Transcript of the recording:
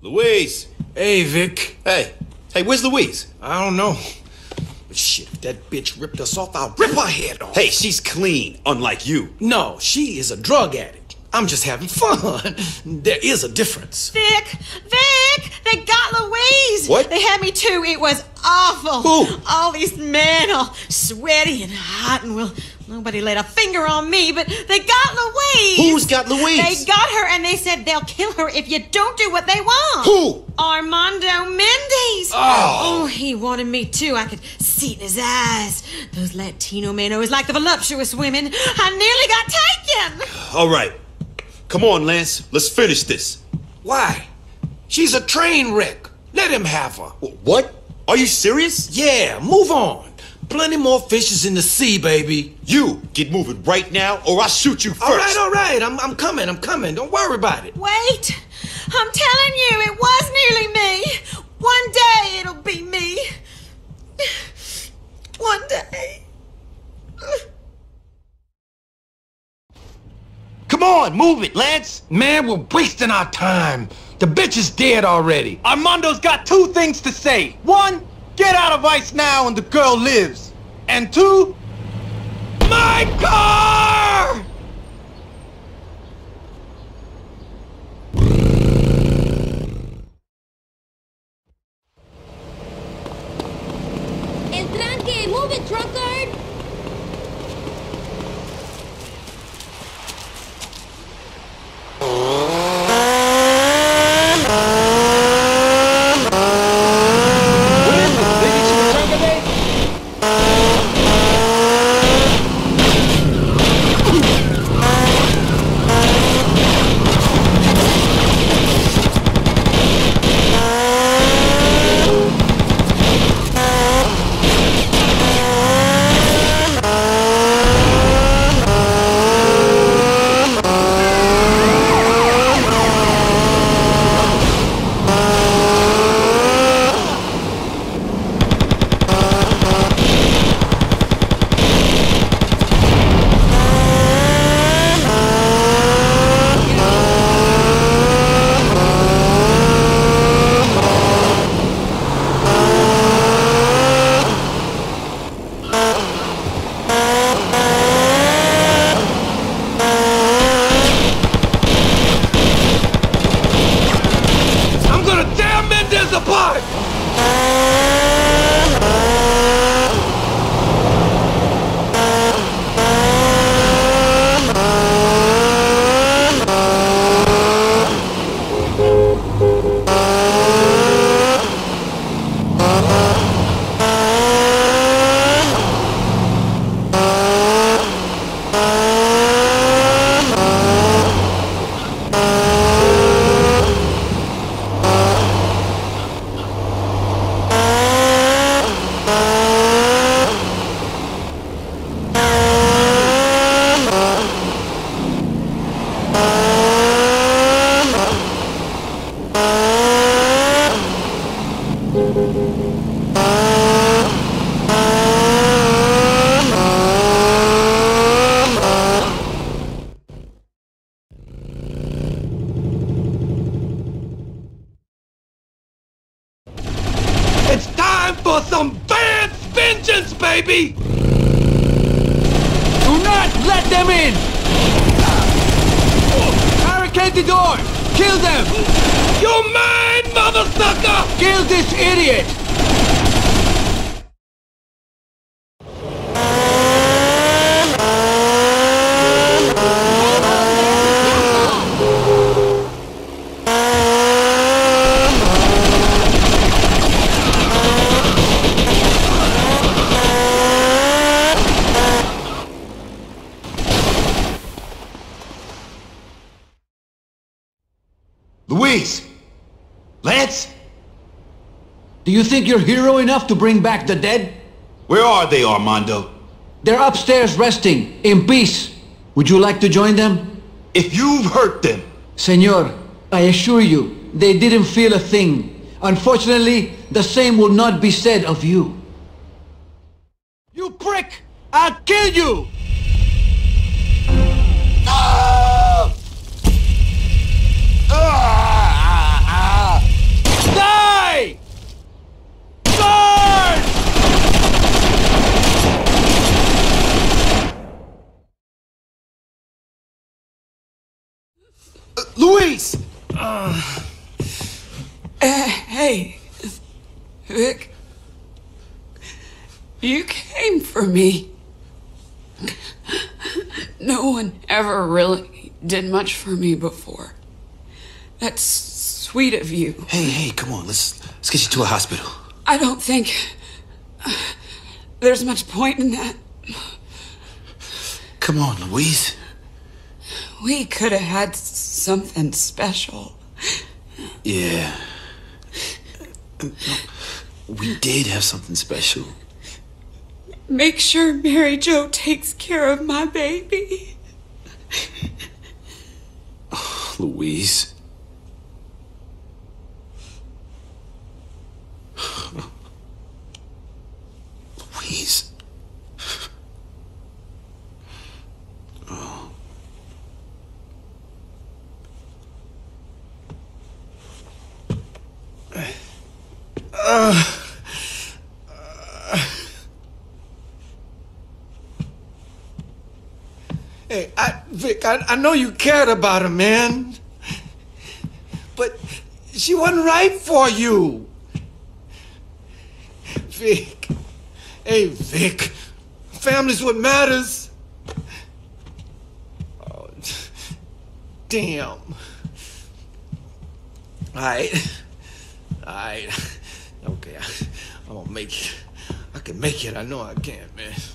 Louise! Hey, Vic. Hey, where's Louise? I don't know. But shit, if that bitch ripped us off, I'll rip her head off. Hey, she's clean, unlike you. No, she is a drug addict. I'm just having fun. There is a difference. Vic! They got Louise! What? They had me too. It was awful. Who? All these men, all sweaty and hot, and well, nobody laid a finger on me, but they got Louise! Who's got Louise? They got her, and they said they'll kill her if you don't do what they want. Who? Armando Mendes. Oh, he wanted me too. I could see it in his eyes. Those Latino men always like the voluptuous women. I nearly got taken. All right. Come on, Lance. Let's finish this. Why? She's a train wreck. Let him have her. What? Are you serious? Yeah, move on. Plenty more fishes in the sea, baby. You get moving right now, or I'll shoot you first. All right. I'm coming. Don't worry about it. Wait. I'm telling you, it was nearly me. One day it'll be me. One day. Come on, move it, Lance. Man, we're wasting our time. The bitch is dead already. Armando's got two things to say. One, get out of ice now and the girl lives. And two, my car! El tranque, move it, drunkard! Baby! Do not let them in! Barricade the door! Kill them! You're mine, motherfucker! Kill this idiot! Louise! Lance? Do you think you're hero enough to bring back the dead? Where are they, Armando? They're upstairs resting, in peace. Would you like to join them? If you've hurt them. Senor, I assure you, they didn't feel a thing. Unfortunately, the same will not be said of you. You prick! I'll kill you! Louise! Hey, Vic. You came for me. No one ever really did much for me before. That's sweet of you. Hey, come on. Let's get you to a hospital. I don't think there's much point in that. Come on, Louise. We could have had something special. Yeah. We did have something special. Make sure Mary Jo takes care of my baby. Oh, Louise. Louise. Hey, Vic, I know you cared about her, man. But she wasn't right for you. Vic. Hey, Vic. Family's what matters. Oh, damn. All right. Okay, I can make it. I know I can, man.